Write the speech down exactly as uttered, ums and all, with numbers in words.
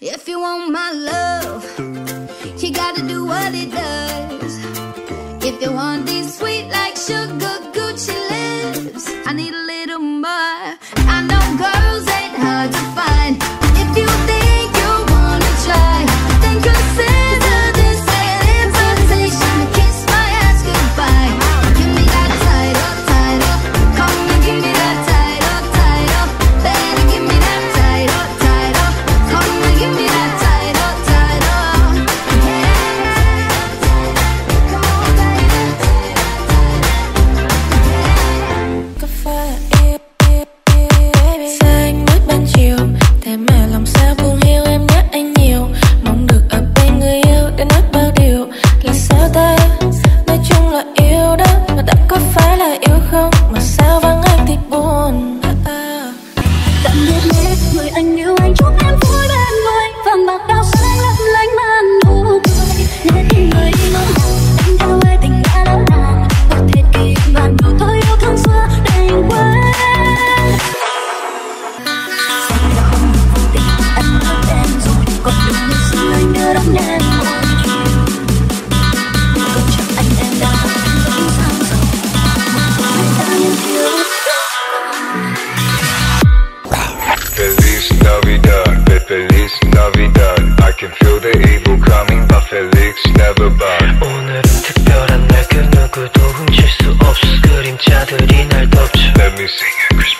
If you want my love, you gotta do what it does. If you want this sweet like sugar Gucci lips, I need a little more. I know girls ain't hard to find, but if you think you wanna try, then consider this an invitation to kiss my ass goodbye. Give me that title, title, come and give me that title, title, baby, give me that title, title, come and give me that title, title, yeah. Come on, baby, title, title, title. Cà phê, baby. Xanh mướt ban chiều, thế mà lòng sao không hiểu em nhớ anh nhiều. Mong được ở bên người yêu đã nói bao điều. Là sao ta? Nói chung là yêu đó, mà đã có phải là yêu không? Mà sao vắng anh thì buồn. À, à. Tạm biệt hết người anh yêu anh, chúc em vui bên người. Vàng bạc đào sáng lấp lánh màn nụ cười. Nên những người mơ hồ, anh theo ai tình đã đau nàng. Một thế kỷ mà nhiều tôi yêu thương xưa đành quên. Sao đã không được vô tình, anh mất em rồi. Còn đừng như xưa anh đưa đón em một chiều. Câu chuyện anh em đã gặp em vẫn sao rồi. Một ta nhưng thiếu. Feliz Navidad, fe- Feliz Navidad. I can feel the evil coming, but Felix never bad. 오늘은 특별한 날 그 누구도 훔칠 수 없을 그림자들이 날 덮쳐. Let me sing a Christmas